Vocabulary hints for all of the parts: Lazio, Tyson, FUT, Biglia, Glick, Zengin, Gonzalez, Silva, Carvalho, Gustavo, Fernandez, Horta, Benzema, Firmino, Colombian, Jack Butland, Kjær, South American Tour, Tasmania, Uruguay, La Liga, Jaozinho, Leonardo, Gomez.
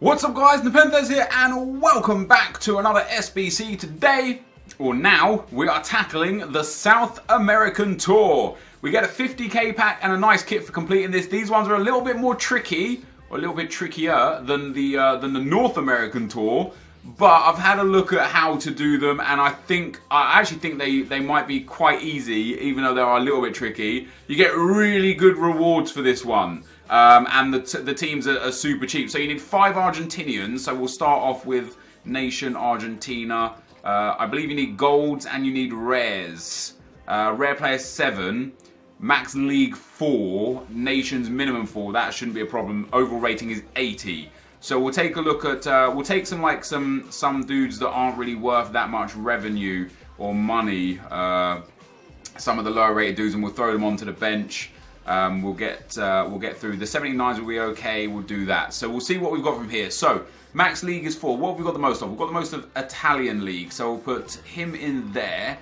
What's up guys, Nepenthes here and welcome back to another SBC. Today, or now, we are tackling the South American Tour. We get a 50k pack and a nice kit for completing this. These ones are a little bit more tricky, or a little bit trickier than the North American Tour. But I've had a look at how to do them and I actually think they might be quite easy, even though they are a little bit tricky. You get really good rewards for this one. And the teams are super cheap. So you need 5 Argentinians. So we'll start off with Nation Argentina. I believe you need golds and you need rares. Rare player 7. Max League 4. Nations minimum 4. That shouldn't be a problem. Overall rating is 80. So we'll take a look at we'll take some dudes that aren't really worth that much revenue or money. Some of the lower rated dudes, and we'll throw them onto the bench. We'll get through. The 79s will be okay, we'll do that. So we'll see what we've got from here. So, Max League is 4. What have we got the most of? We've got the most of Italian League. So we'll put him in there.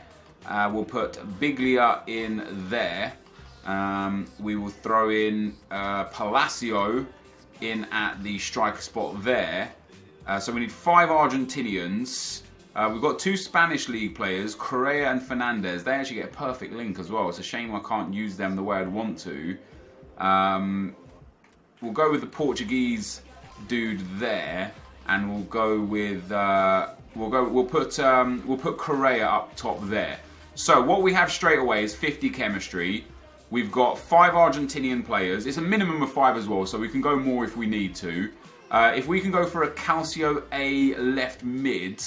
We'll put Biglia in there. We will throw in Palacio in at the striker spot there. So we need 5 Argentinians. We've got 2 Spanish League players, Correa and Fernandez. They actually get a perfect link as well. It's a shame I can't use them the way I'd want to. We'll go with the Portuguese dude there, and we'll go with we'll put Correa up top there. So what we have straight away is 50 chemistry. We've got 5 Argentinian players. It's a minimum of 5 as well, so we can go more if we need to. If we can go for a Calcio A left mid,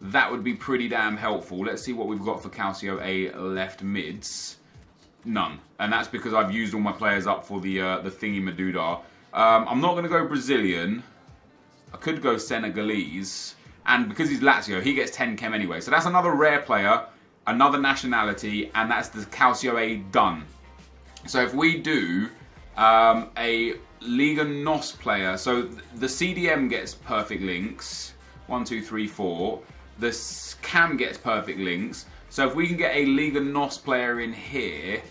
that would be pretty damn helpful. Let's see what we've got for Calcio A left mids. None. And that's because I've used all my players up for the thingy Maduda. I'm not going to go Brazilian. I could go Senegalese. And because he's Lazio, he gets 10 chem anyway. So that's another rare player, another nationality, and that's the Calcio A done. So if we do a Liga NOS player, so the CDM gets perfect links. 1, 2, 3, 4. The cam gets perfect links, so if we can get a Liga NOS player in here,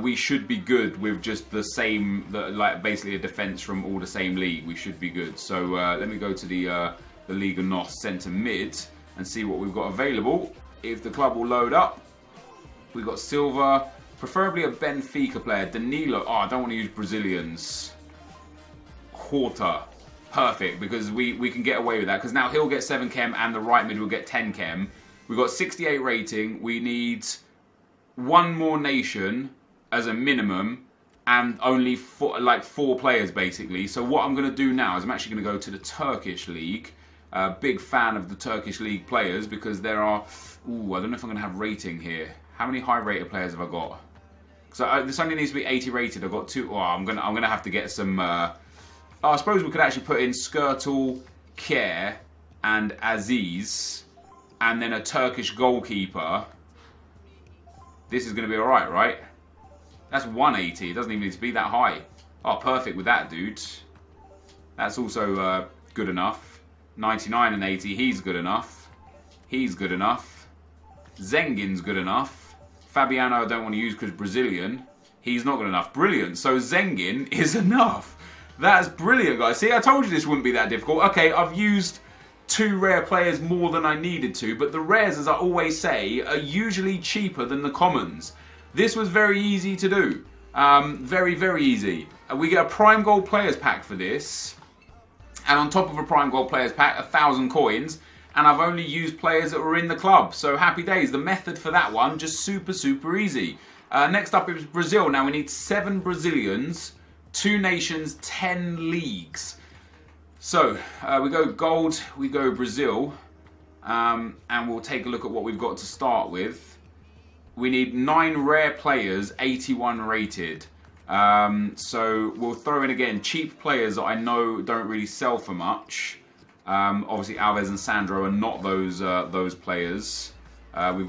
we should be good with just the same, like basically a defense from all the same league. We should be good. So let me go to the Liga NOS center mid and see what we've got available. If the club will load up, we've got Silva, preferably a Benfica player, Danilo. Oh, I don't want to use Brazilians. Horta. Perfect, because we can get away with that. Because now he'll get 7 chem and the right mid will get 10 chem. We've got 68 rating. We need 1 more nation as a minimum and only like four players basically. So what I'm going to do now is I'm actually going to go to the Turkish League. Big fan of the Turkish League players because there are... Ooh, I don't know if I'm going to have rating here. How many high rated players have I got? So this only needs to be 80 rated. I've got 2... Oh, I'm going to have to get some... I suppose we could actually put in Skirtle, Kjær, and Aziz, and then a Turkish goalkeeper. This is going to be alright, right? That's 180. It doesn't even need to be that high. Oh, perfect with that dude. That's also good enough. 99 and 80. He's good enough. He's good enough. Zengin's good enough. Fabiano I don't want to use because Brazilian. He's not good enough. Brilliant. So Zengin is enough. That's brilliant, guys. See, I told you this wouldn't be that difficult. Okay, I've used 2 rare players more than I needed to, but the rares, as I always say, are usually cheaper than the commons. This was very easy to do. Very, very easy. We get a Prime Gold Players Pack for this, and on top of a Prime Gold Players Pack, 1,000 coins, and I've only used players that were in the club. So happy days. The method for that one, just super, super easy. Next up is Brazil. Now, we need 7 Brazilians. 2 nations, 10 leagues. So, we go gold, we go Brazil, and we'll take a look at what we've got to start with. We need 9 rare players, 81 rated. So, we'll throw in again cheap players that I know don't really sell for much. Obviously, Alves and Sandro are not those players. I'll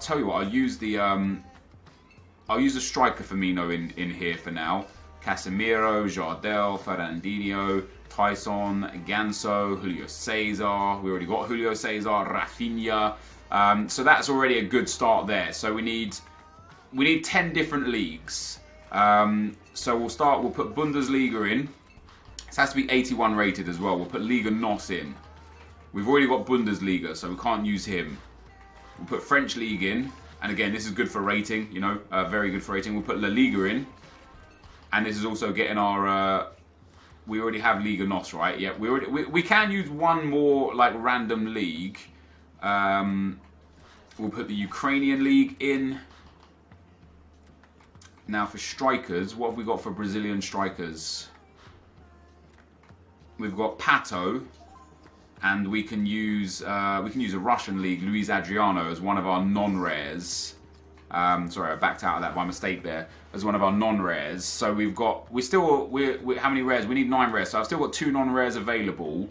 tell you what, I'll use a striker Firmino in here for now. Casemiro, Jardel, Fernandinho, Tyson, Ganso, Julio Cesar. We already got Julio Cesar, Rafinha. So that's already a good start there. So we need 10 different leagues. So we'll put Bundesliga in. This has to be 81 rated as well. We'll put Liga NOS in. We've already got Bundesliga, so we can't use him. We'll put French League in. And again, this is good for rating, you know, very good for rating. We'll put La Liga in. And this is also getting our... we already have Liga NOS, right? Yeah, we can use one more, like, random league. We'll put the Ukrainian League in. Now, for strikers, what have we got for Brazilian strikers? We've got Pato. And we can use a Russian league, Luis Adriano, as one of our non-rares. Sorry, I backed out of that by mistake there. As one of our non-rares. So we've got, how many rares? We need 9 rares. So I've still got 2 non-rares available.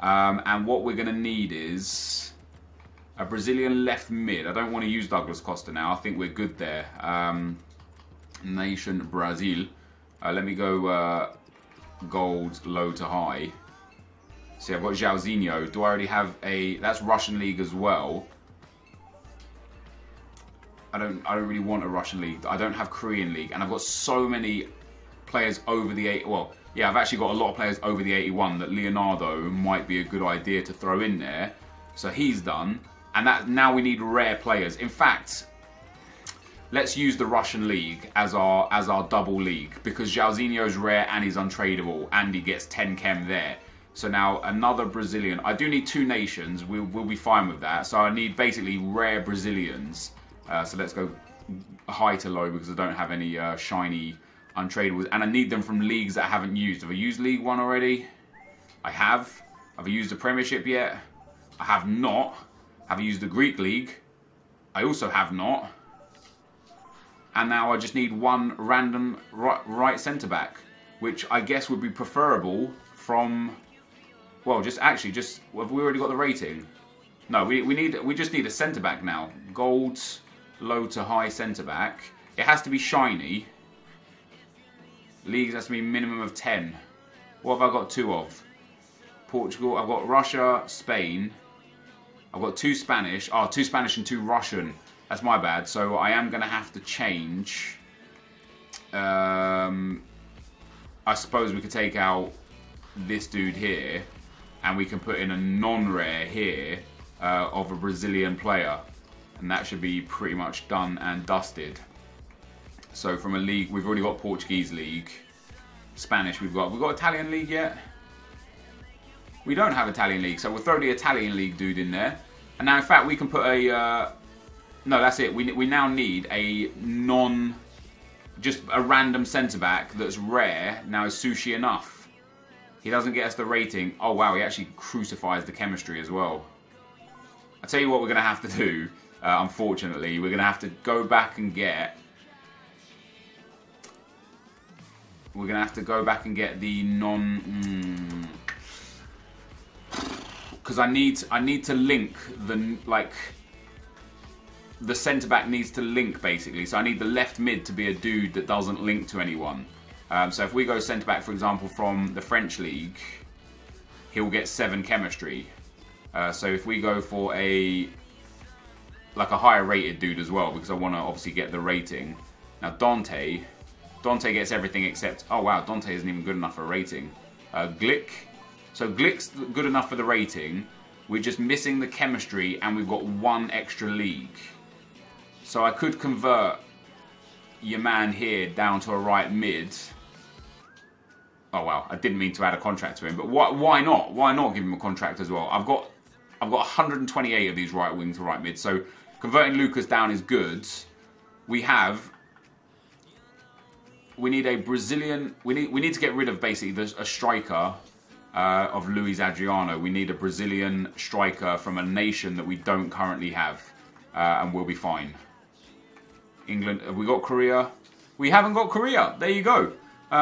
And what we're going to need is a Brazilian left mid. I don't want to use Douglas Costa now. I think we're good there. Nation Brazil. Let me go gold, low to high. See, I've got Jaozinho. Do I already have a... That's Russian League as well. I don't really want a Russian League. I don't have Korean League. And I've got so many players over the... Well, yeah, I've actually got a lot of players over the 81 that Leonardo might be a good idea to throw in there. So he's done. And that now we need rare players. In fact, let's use the Russian League as our double league. Because Jaozinho's rare and he's untradeable. And he gets 10 chem there. So now another Brazilian. I do need 2 nations. We'll be fine with that. So I need basically rare Brazilians. So let's go high to low because I don't have any shiny untradables. And I need them from leagues that I haven't used. Have I used League 1 already? I have. Have I used the Premiership yet? I have not. Have I used the Greek League? I also have not. And now I just need one random right centre-back. Which I guess would be preferable from... Well, just have we already got the rating? No, we just need a centre back now. Gold, low to high centre back. It has to be shiny. Leagues has to be minimum of 10. What have I got 2 of? Portugal. I've got Russia, Spain. I've got 2 Spanish. Oh, 2 Spanish and 2 Russian. That's my bad. So I am going to have to change. I suppose we could take out this dude here. And we can put in a non-rare here of a Brazilian player. And that should be pretty much done and dusted. So from a league, we've already got Portuguese league. Spanish, we've got Italian league yet? We don't have Italian league, so we'll throw the Italian league dude in there. And now in fact we can put a, no that's it, we now need a just a random centre-back that's rare. Now is Sushi enough? He doesn't get us the rating. Oh, wow, he actually crucifies the chemistry as well. I'll tell you what we're going to have to do, unfortunately. We're going to have to go back and get... We're going to have to go back and get the non... Because I need to link the, like... The centre-back needs to link, basically. So I need the left mid to be a dude that doesn't link to anyone. So if we go centre-back, for example, from the French League, he'll get 7 chemistry. So if we go for a, like a higher rated dude as well, because I want to obviously get the rating. Now Dante gets everything except, oh wow, Dante isn't even good enough for a rating. Glick, so Glick's good enough for the rating. We're just missing the chemistry and we've got 1 extra league. So I could convert your man here down to a right mid. Oh well, I didn't mean to add a contract to him, but why not? Why not give him a contract as well? I've got 128 of these right wing to right mid, so converting Lucas down is good. We need a Brazilian. We need to get rid of basically a striker of Luis Adriano. We need a Brazilian striker from a nation that we don't currently have, and we'll be fine. England, have we got Korea? We haven't got Korea. There you go.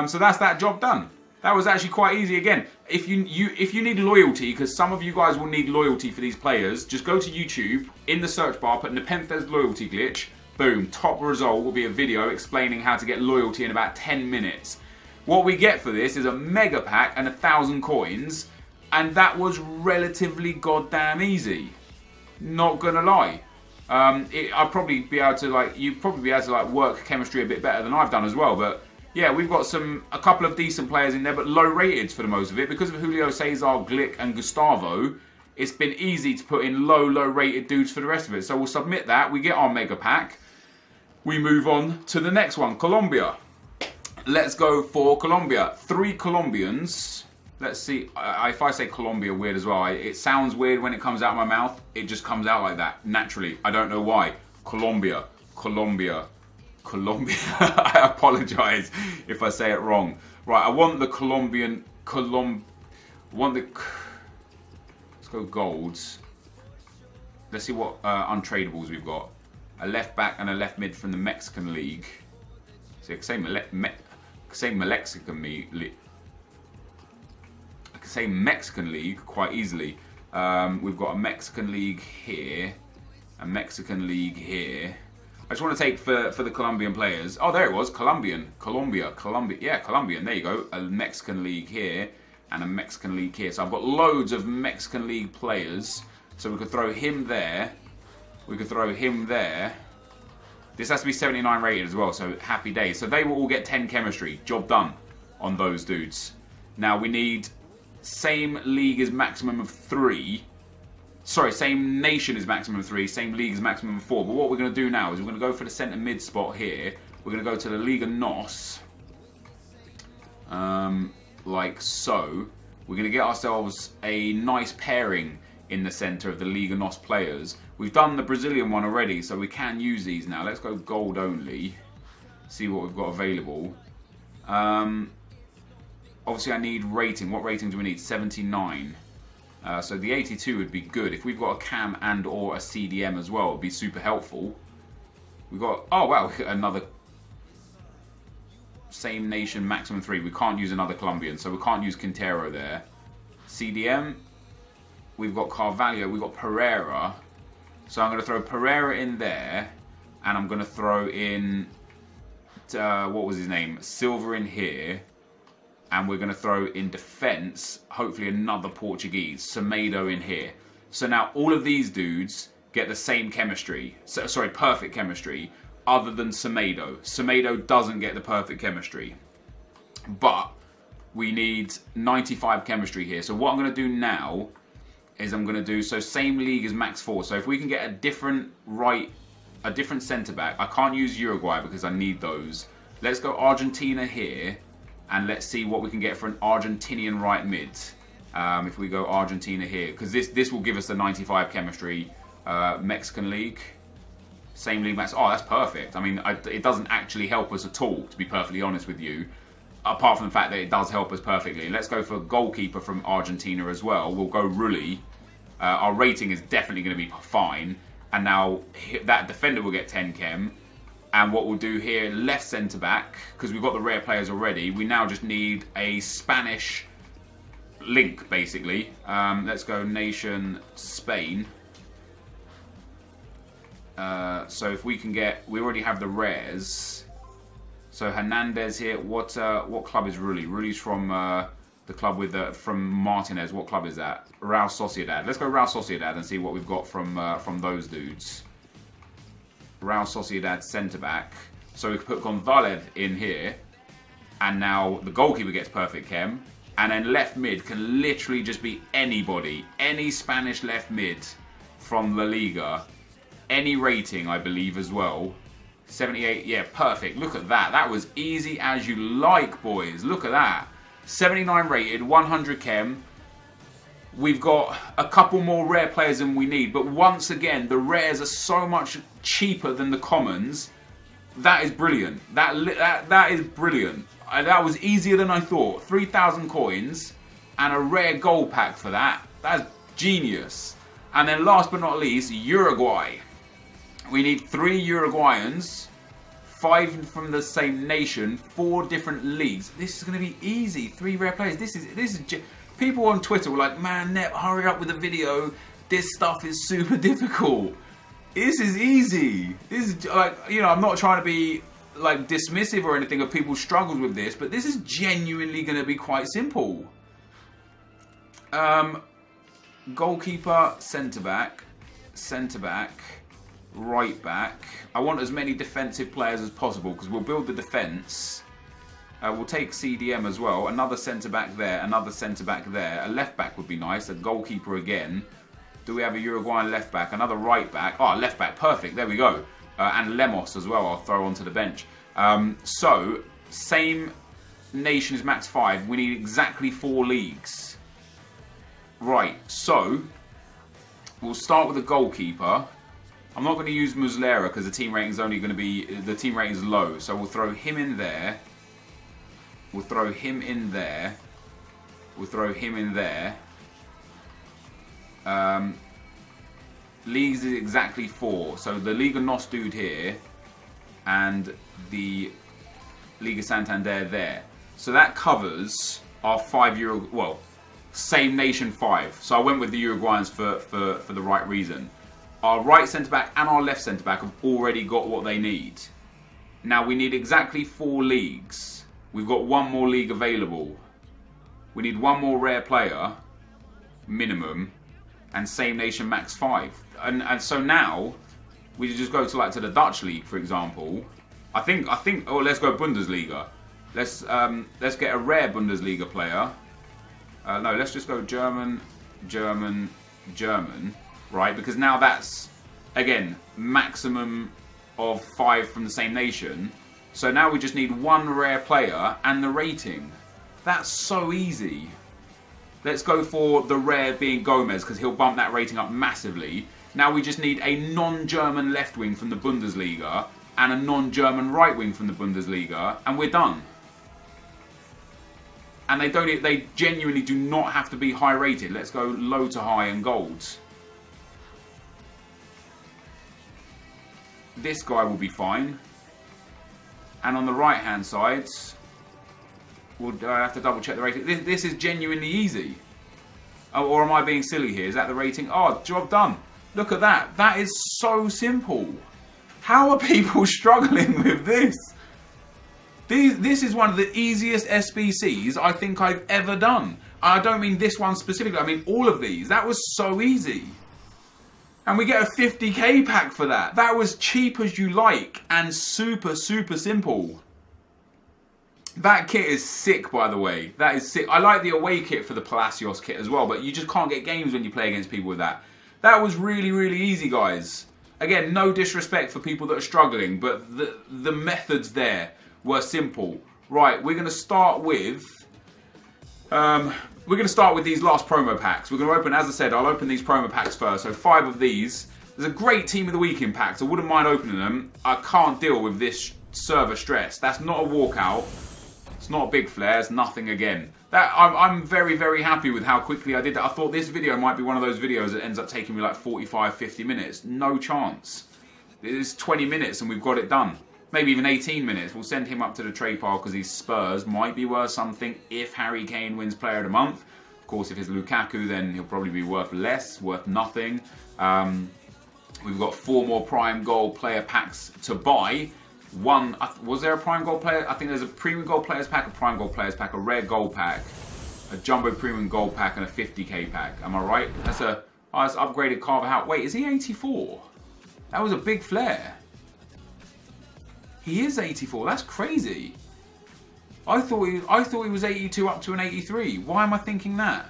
So that's that job done. That was actually quite easy. Again, if you need loyalty, because some of you guys will need loyalty for these players, just go to YouTube, in the search bar, put Nepenthes loyalty glitch, boom, top result will be a video explaining how to get loyalty in about 10 minutes. What we get for this is a mega pack and 1,000 coins, and that was relatively goddamn easy. Not gonna lie. I'd probably be able to like work chemistry a bit better than I've done as well, but yeah, we've got a couple of decent players in there, but low rated for the most of it. Because of Julio Cesar, Glick and Gustavo, it's been easy to put in low rated dudes for the rest of it. So we'll submit that. We get our mega pack. We move on to the next one, Colombia. Let's go for Colombia. 3 Colombians. Let's see. If I say Colombia weird as well, it sounds weird when it comes out of my mouth. It just comes out like that, naturally. I don't know why. Colombia, Colombia, Colombia. I apologise if I say it wrong. Right, I want the Colombian, let's go golds. Let's see what untradeables we've got. A left back and a left mid from the Mexican league. See, I can say Mexican league quite easily. We've got a Mexican league here, a Mexican league here. I just want to take for the Colombian players. Oh, there it was, Colombia. Yeah, Colombian. There you go. A Mexican league here and a Mexican league here. So I've got loads of Mexican league players. So we could throw him there. We could throw him there. This has to be 79 rated as well, so happy days. So they will all get 10 chemistry. Job done on those dudes. Now we need same league as maximum of 3. Sorry, same nation is maximum of 3, same league is maximum of 4. But what we're going to do now is we're going to go for the centre mid spot here. We're going to go to the Liga NOS. Like so. We're going to get ourselves a nice pairing in the centre of the Liga NOS players. We've done the Brazilian one already, so we can use these now. Let's go gold only. See what we've got available. Obviously, I need rating. What rating do we need? 79. So the 82 would be good. If we've got a cam and or a CDM as well, it would be super helpful. We've got, oh wow, another same nation, maximum 3. We can't use another Colombian, so we can't use Quintero there. CDM, we've got Carvalho, we've got Pereira. So I'm going to throw Pereira in there, and I'm going to throw in, what was his name? Silva in here. And we're going to throw in defence, hopefully another Portuguese, Semedo in here. So now all of these dudes get the same chemistry, sorry, perfect chemistry, other than Semedo. Semedo doesn't get the perfect chemistry. But we need 95 chemistry here. So what I'm going to do now is I'm going to do, so same league as max 4. So if we can get a different right, a different centre-back, I can't use Uruguay because I need those. Let's go Argentina here. And let's see what we can get for an Argentinian right mid. If we go Argentina here. Because this will give us the 95 chemistry. Mexican league. Same league max. Oh, that's perfect. I mean, it doesn't actually help us at all, to be perfectly honest with you. Apart from the fact that it does help us perfectly. Let's go for goalkeeper from Argentina as well. We'll go Rulli. Our rating is definitely going to be fine. And now that defender will get 10 chem. And what we'll do here, left centre-back, because we've got the rare players already, we now just need a Spanish link, basically. Let's go nation Spain. So if we can get, we already have the rares. So Hernandez here, what club is Rulli? Rulli's from the club with from Martinez. What club is that? Real Sociedad. Let's go Real Sociedad and see what we've got from those dudes. Real Sociedad centre-back. So we could put Gonzalez in here. And now the goalkeeper gets perfect chem. And then left mid can literally just be anybody. Any Spanish left mid from La Liga. Any rating, I believe, as well. 78, yeah, perfect. Look at that. That was easy as you like, boys. Look at that. 79 rated, 100 chem. We've got a couple more rare players than we need. But once again, the rares are so much cheaper than the commons. That is brilliant. That is brilliant. That was easier than I thought. 3,000 coins and a rare gold pack for that. That's genius. And then last but not least, Uruguay. We need 3 Uruguayans. 5 from the same nation. 4 different leagues. This is going to be easy. 3 rare players. This is people on Twitter were like, man, Nep, hurry up with the video. This stuff is super difficult. This is easy. This is like, you know, I'm not trying to be like dismissive or anything of people's struggles with this, but this is genuinely going to be quite simple. Goalkeeper, centre-back, right back. I want as many defensive players as possible because we'll build the defence. We'll take CDM as well. Another centre-back there, another centre-back there. A left-back would be nice. A goalkeeper again. Do we have a Uruguayan left-back? Another right-back. Oh, left-back. Perfect. There we go. And Lemos as well I'll throw onto the bench. So, same nation as Max 5. We need exactly 4 leagues. Right, so we'll start with the goalkeeper. I'm not going to use Muslera because the team rating is only going to be... The team rating is low. So we'll throw him in there. We'll throw him in there. We'll throw him in there. Leagues is exactly 4. So the Liga NOS dude here and the Liga Santander there. So that covers our 5 Euro... Well, same nation 5. So I went with the Uruguayans for the right reason. Our right centre-back and our left centre-back have already got what they need. Now we need exactly 4 leagues. We've got 1 more league available. We need 1 more rare player, minimum, and same nation max 5. And so now we just go to like to the Dutch league, for example. I think. Oh, let's go Bundesliga. Let's get a rare Bundesliga player. No, let's just go German, German, German. Right, because now that's again maximum of 5 from the same nation. So now we just need 1 rare player and the rating. That's so easy. Let's go for the rare being Gomez because he'll bump that rating up massively. Now we just need a non-German left wing from the Bundesliga and a non-German right wing from the Bundesliga, and we're done. And they genuinely do not have to be high rated. Let's go low to high and golds. This guy will be fine. And on the right hand side, we'll have to double check the rating. This is genuinely easy. Oh, or am I being silly here? Is that the rating? Oh, job done. Look at that. That is so simple. How are people struggling with this? This is one of the easiest SBCs I think I've ever done. I don't mean this one specifically. I mean all of these. That was so easy. And we get a 50k pack for that. That was cheap as you like and super, super simple. That kit is sick, by the way. That is sick. I like the away kit for the Palacio kit as well, but you just can't get games when you play against people with that. That was really, really easy, guys. Again, no disrespect for people that are struggling, but the methods there were simple. Right, we're going to start with... we're going to start with these last promo packs. We're going to open, as I said, I'll open these promo packs first. So 5 of these. There's a great Team of the Week impact. I wouldn't mind opening them. I can't deal with this server stress. That's not a walkout. It's not a big flare. It's nothing again. I'm very, very happy with how quickly I did that. I thought this video might be one of those videos that ends up taking me like 45, 50 minutes. No chance. It's 20 minutes and we've got it done. Maybe even 18 minutes. We'll send him up to the trade pile because his Spurs might be worth something if Harry Kane wins Player of the Month. Of course, if it's Lukaku, then he'll probably be worth less, worth nothing. We've got 4 more Prime Gold Player packs to buy. One, was there a Prime Gold Player? I think there's a Premium Gold Players pack, a Prime Gold Players pack, a Rare Gold pack, a Jumbo Premium Gold pack, and a 50k pack. Am I right? That's a... Oh, that's upgraded Carvajal. Wait, is he 84? That was a big flare. He is 84. That's crazy. I thought he was 82 up to an 83. Why am I thinking that?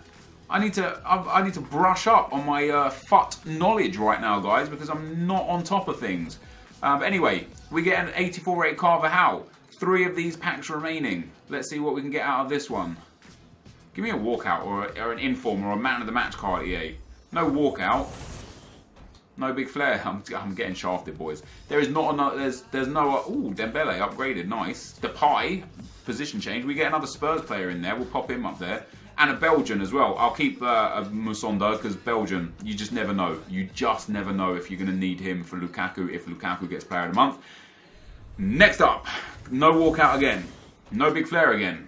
I need to brush up on my FUT knowledge right now, guys, because I'm not on top of things. But anyway, we get an 84 rate Carvajal. 3 of these packs remaining. Let's see what we can get out of this one. Give me a walkout or an inform or a man of the match card, EA. No walkout. No big flare. I'm getting shafted, boys. There is not another. There's no. Ooh, Dembele upgraded. Nice. Depay position change. We get another Spurs player in there. We'll pop him up there, and a Belgian as well. I'll keep Musonda because Belgian. You just never know. You just never know if you're going to need him for Lukaku if Lukaku gets Player of the Month. Next up, no walkout again. No big flare again.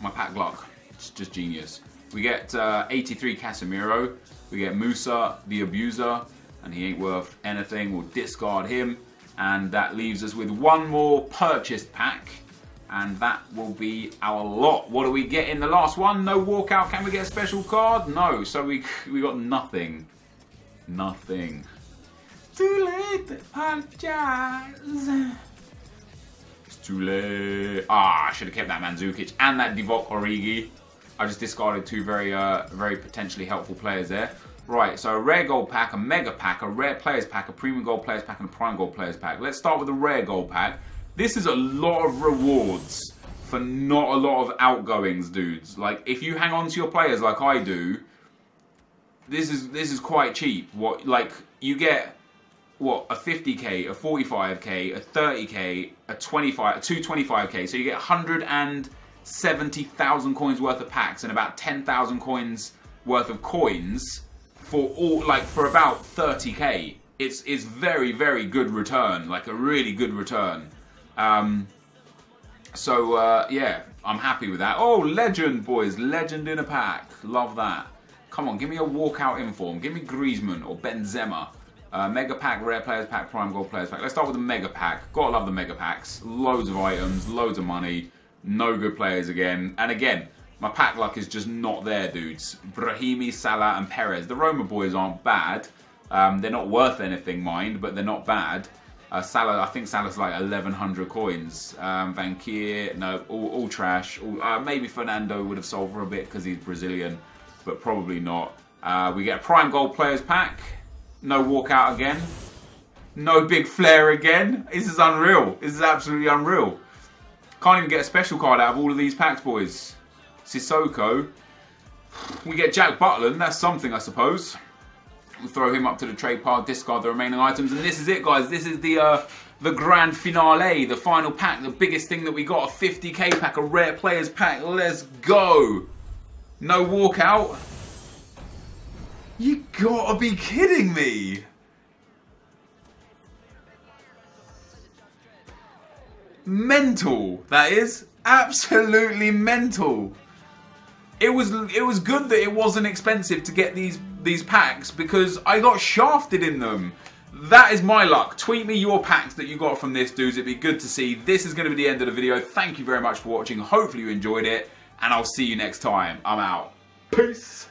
My pack luck. It's just genius. We get 83 Casemiro. We get Musa, the abuser, and he ain't worth anything. We'll discard him. And that leaves us with 1 more purchased pack. And that will be our lot. What do we get in the last one? No walkout. Can we get a special card? No. So we got nothing. Nothing. Too late to apologize. It's Zule. Ah, I should have kept that Mandzukic and that Divock Origi. I just discarded two very potentially helpful players there. Right, so a rare gold pack, a mega pack, a rare players pack, a premium gold players pack, and a prime gold players pack. Let's start with the rare gold pack. This is a lot of rewards for not a lot of outgoings, dudes. Like, if you hang on to your players like I do, this is quite cheap. What, like, you get, what, a 50k, a 45k, a 30k, a 25, a 225k. So you get 170,000 coins worth of packs and about 10,000 coins worth of coins for all, like, for about 30k. It's very good return, like a really good return. Yeah, I'm happy with that. Oh, legend, boys. Legend in a pack. Love that. Come on, give me a walkout inform. Give me Griezmann or Benzema. Mega pack, rare players pack, prime gold players pack. Let's start with the mega pack. Gotta love the mega packs. Loads of items, loads of money. No good players again. And again, my pack luck is just not there, dudes. Brahimi, Salah and Perez. The Roma boys aren't bad. They're not worth anything, mind, but they're not bad. Salah, I think Salah's like 1,100 coins. Van Kier, no, all trash. Maybe Fernando would have sold for a bit because he's Brazilian, but probably not. We get a prime gold players pack. No walkout again. No big flare again. This is unreal. This is absolutely unreal. Can't even get a special card out of all of these packs, boys. Sissoko. We get Jack Butland. That's something, I suppose. We'll throw him up to the trade pile, discard the remaining items, and this is it, guys. This is the grand finale, the final pack, the biggest thing that we got, a 50k pack, a rare players pack. Let's go. No walkout. You gotta be kidding me. Mental. That is absolutely mental. It was good that it wasn't expensive to get these packs, because I got shafted in them. That is my luck. Tweet me your packs that you got from this, dudes. It'd be good to see. This is going to be the end of the video. Thank you very much for watching. Hopefully you enjoyed it, and I'll see you next time. I'm out. Peace.